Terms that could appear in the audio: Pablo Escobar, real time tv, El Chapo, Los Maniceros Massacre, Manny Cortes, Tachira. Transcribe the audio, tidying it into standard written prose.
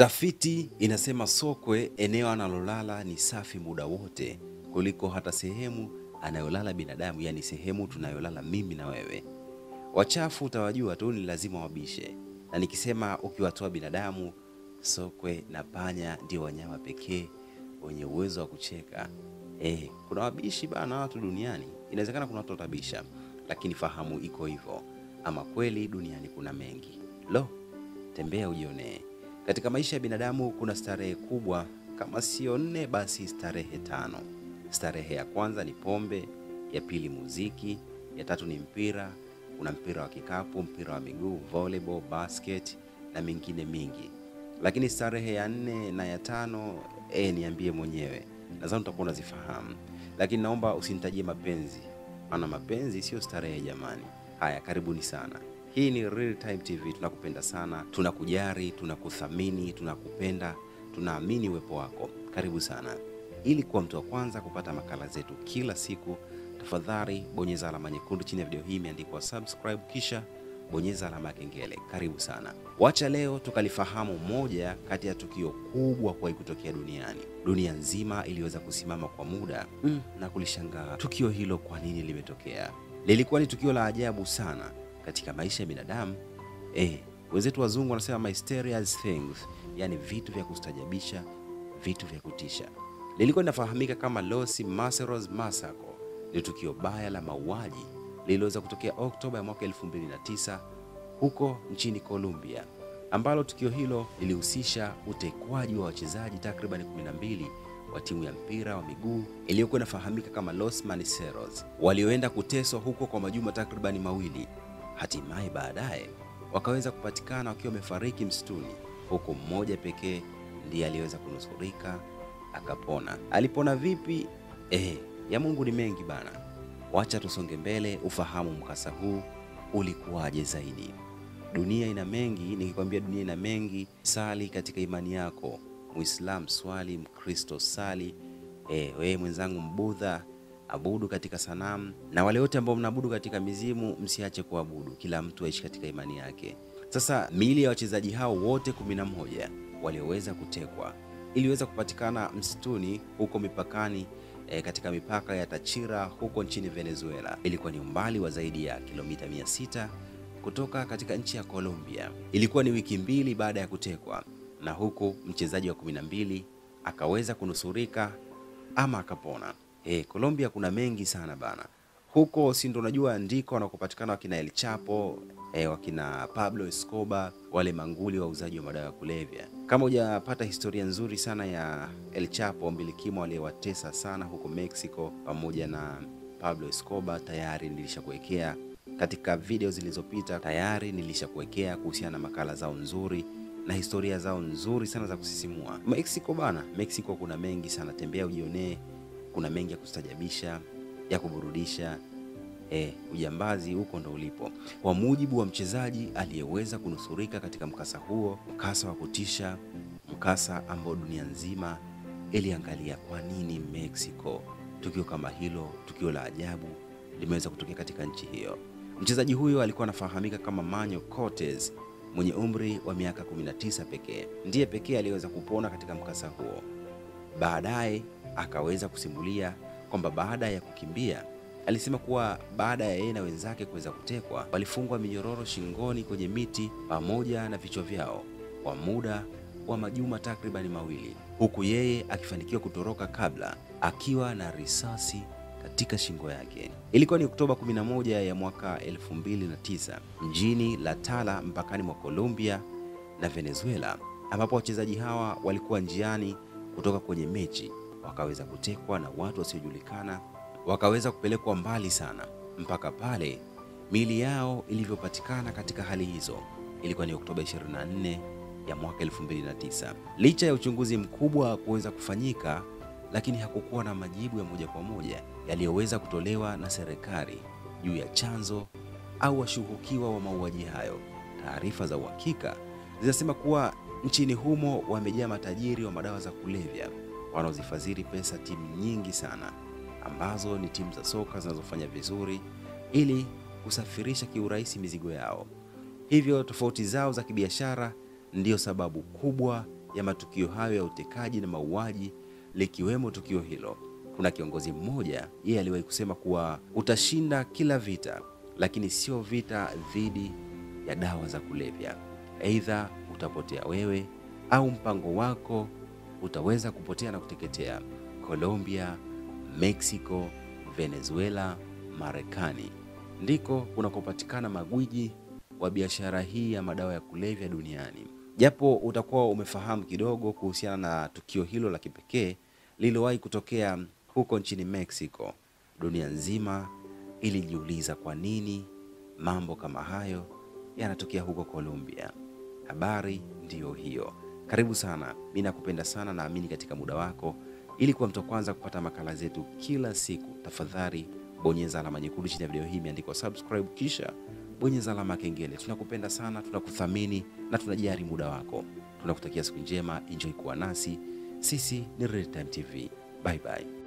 Tafiti inasema sokwe eneo analolala ni safi muda wote kuliko hata sehemu anayolala binadamu, yani sehemu tunayolala mimi na wewe. Wachafu utawajua tu, ni lazima wabishe. Na nikisema ukiwatoa binadamu, sokwe na panya ndio wanyama pekee wenye uwezo wa kucheka. Kuna wabishi bana watu duniani. Inawezekana kuna watu watabisha, lakini fahamu iko hivyo. Ama kweli duniani kuna mengi. Lo, tembea ujione. Katika maisha ya binadamu kuna starehe kubwa, kama sio 4 basi starehe 5. Starehe ya kwanza ni pombe, ya pili muziki, ya tatu ni mpira. Kuna mpira wa kikapu, mpira wa miguu, volleyball, basket na mingine mingi. Lakini starehe ya 4 na ya 5, niambie mwenyewe. Nadhani utakuwa unazifahamu. Lakini naomba usinitajie mapenzi. Maana mapenzi sio starehe jamani. Haya, karibuni sana. Hii ni Real Time TV, tunakupenda sana, tunakujali, tunakuthamini, tunakupenda, tunaamini uwepo wako. Karibu sana. Ili kuwa mtu wa kwanza kupata makala zetu kila siku, tafadhali bonyeza alama nyekundu chini ya video hii imeandikwa subscribe, kisha bonyeza alama ya kengele. Karibu sana. Wacha leo tukalifahamu moja kati ya tukio kubwa kwa kutokea duniani. Dunia nzima iliweza kusimama kwa muda na kulishangaa tukio hilo kwa nini limetokea. Lilikuwa ni tukio la ajabu sana katika maisha ya binadamu. Wenzetu wazungu wanasema mysterious things, yani vitu vya kustajabisha, vitu vya kutisha. Lilikuwa linafahamika kama Los Maniceros Massacre. Ni tukio baya la mauaji lililoweza kutokea Oktoba ya mwaka 2009 huko nchini Colombia, ambalo tukio hilo lilihusisha utekwaji wa wachezaji takriban 12 wa timu ya mpira wa miguu iliyokuwa inafahamika kama Los Maniceros, walioenda kuteswa huko kwa majuma takriban 2. Hatimaye baadaye wakaweza kupatikana wakiwa wamefariki msituni, huko mmoja pekee ndiye aliweza kunusurika akapona. Alipona vipi? Ya Mungu ni mengi bana. Wacha tusonge mbele ufahamu mkasa huu ulikuwaje zaidi. Dunia ina mengi, nikikwambia dunia ina mengi, sali katika imani yako. Muislam swali, Mkristo sali, wewe mwenzangu Mbudha abudu katika sanamu, na wale wote ambao mnaabudu katika mizimu msiache kuabudu. Kila mtu aishi katika imani yake. Sasa miili ya wachezaji hao wote 11 walioweza kutekwa iliweza kupatikana msituni huko mipakani, katika mipaka ya Tachira huko nchini Venezuela. Ilikuwa ni umbali wa zaidi ya kilomita 600 kutoka katika nchi ya Colombia. Ilikuwa ni wiki 2 baada ya kutekwa, na huko mchezaji wa 12 akaweza kunusurika ama akapona. Colombia kuna mengi sana bana. Huko si ndo unajua ndiko wanakopatikana wakina El Chapo, wakina Pablo Escobar, wale manguli wauzaji wa madawa ya kulevya. Kama hujapata historia nzuri sana ya El Chapo, mbilikimo aliyewatesa sana huko Mexico, pamoja na Pablo Escobar, tayari nilishakuwekea katika video zilizopita. Tayari nilishakuwekea kuhusiana na makala zao nzuri na historia zao nzuri sana za kusisimua. Mexico bana, Mexico kuna mengi sana, tembea ujione. Kuna mengi ya kustajabisha, ya kuburudisha. Ujambazi huko ndo ulipo. Kwa mujibu wa mchezaji aliyeweza kunusurika katika mkasa huo, mkasa wa kutisha, mkasa ambao dunia nzima iliangalia kwa nini Mexico tukio kama hilo, tukio la ajabu limeweza kutokea katika nchi hiyo. Mchezaji huyo alikuwa anafahamika kama Manny Cortes, mwenye umri wa miaka 19 pekee. Ndiye pekee aliyeweza kupona katika mkasa huo. Baadaye akaweza kusimulia kwamba baada ya kukimbia, alisema kuwa baada ya yeye na wenzake kuweza kutekwa, walifungwa minyororo shingoni kwenye miti pamoja na vichwa vyao kwa muda wa majuma takriban 2, huku yeye akifanikiwa kutoroka kabla akiwa na risasi katika shingo yake. Ilikuwa ni Oktoba 11 ya mwaka 2009 mjini La Tala, mpakani mwa Colombia na Venezuela, ambapo wachezaji hawa walikuwa njiani kutoka kwenye mechi, wakaweza kutekwa na watu wasiojulikana, wakaweza kupelekwa mbali sana mpaka pale miili yao ilivyopatikana. Katika hali hizo ilikuwa ni Oktoba 24 ya mwaka 2009. Licha ya uchunguzi mkubwa kuweza kufanyika, lakini hakukuwa na majibu ya moja kwa moja yaliyoweza kutolewa na serikali juu ya chanzo au washuhukiwa wa mauaji hayo. Taarifa za uhakika zinasema kuwa nchini humo wamejaa matajiri wa madawa za kulevya wanaozifadhili pesa timu nyingi sana, ambazo ni timu za soka zinazofanya vizuri, ili kusafirisha kiurahisi mizigo yao. Hivyo tofauti zao za kibiashara ndio sababu kubwa ya matukio hayo ya utekaji na mauaji, likiwemo tukio hilo. Kuna kiongozi mmoja, yeye aliwahi kusema kuwa utashinda kila vita, lakini sio vita dhidi ya dawa za kulevya. Aidha utapotea wewe au mpango wako utaweza kupotea na kuteketea. Colombia, Mexico, Venezuela, Marekani ndiko unakopatikana magwiji wa biashara hii ya madawa ya kulevya duniani. Japo utakuwa umefahamu kidogo kuhusiana na tukio hilo la kipekee lililowahi kutokea huko nchini Mexico, dunia nzima ilijiuliza kwa nini mambo kama hayo yanatokea huko Colombia. Habari ndiyo hiyo. Karibu sana, mimi nakupenda sana, naamini katika muda wako. Ili kuwa mtu kwanza kupata makala zetu kila siku, tafadhali bonyeza alama nyekundu chini ya video hii imeandikwa subscribe, kisha bonyeza alama kengele. Tunakupenda sana, tunakuthamini na tunajali muda wako. Tunakutakia siku njema, enjoy kuwa nasi. Sisi ni Real Time TV. Bye bye.